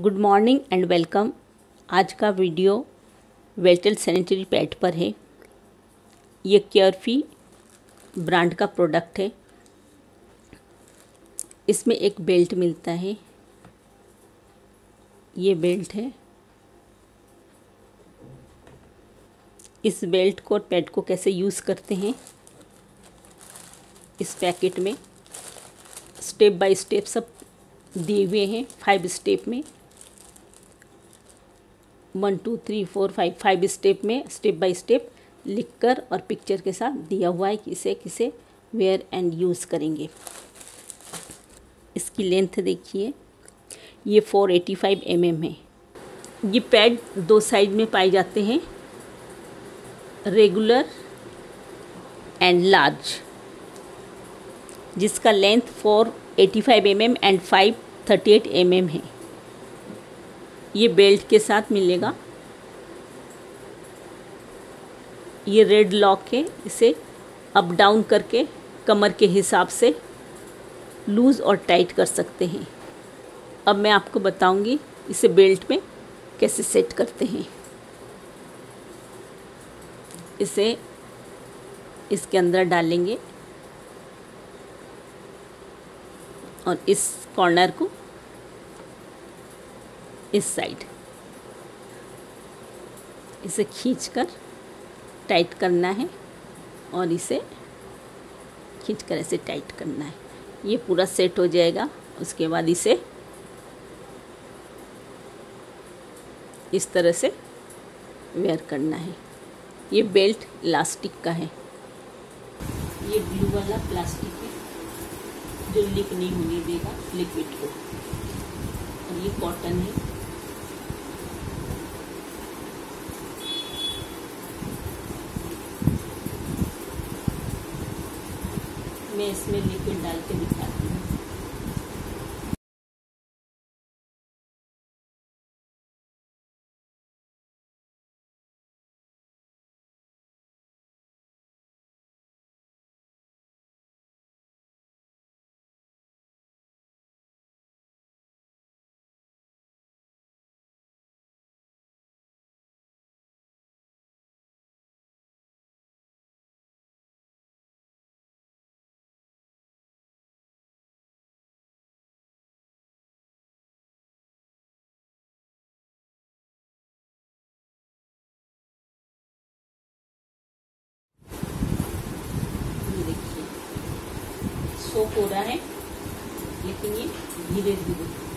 Good morning and welcome. आज का video Vettel sanitary pad पर है। ये केयरफ्री ब्रांड का प्रोडक्ट है। इसमें एक बेल्ट मिलता है, ये बेल्ट है। इस बेल्ट को और पैड को कैसे यूज़ करते हैं इस पैकेट में स्टेप बाय स्टेप सब दिए हुए हैं। 5 स्टेप में 1 2 3 4 5 स्टेप में स्टेप बाय स्टेप लिखकर और पिक्चर के साथ दिया हुआ है कि इसे किसे वेयर एंड यूज़ करेंगे। इसकी लेंथ देखिए, ये 485 mm है। ये पैड 2 साइड में पाए जाते हैं, रेगुलर एंड लार्ज, जिसका लेंथ 485 mm एंड 538 mm है। ये बेल्ट के साथ मिलेगा। ये रेड लॉक है, इसे अप डाउन करके कमर के हिसाब से लूज़ और टाइट कर सकते हैं। अब मैं आपको बताऊंगी इसे बेल्ट में कैसे सेट करते हैं। इसे इसके अंदर डालेंगे और इस कॉर्नर को इस साइड इसे खींचकर टाइट करना है और इसे खींचकर ऐसे टाइट करना है। ये पूरा सेट हो जाएगा। उसके बाद इसे इस तरह से वेयर करना है। ये बेल्ट इलास्टिक का है, ये ब्लू वाला प्लास्टिक है जो लीक नहीं होने देगा लिक्विड को, और ये कॉटन है। मैं इसमें लिक्विड डाल के दिखाती हूँ। हो रहा है लेकिन ये धीरे धीरे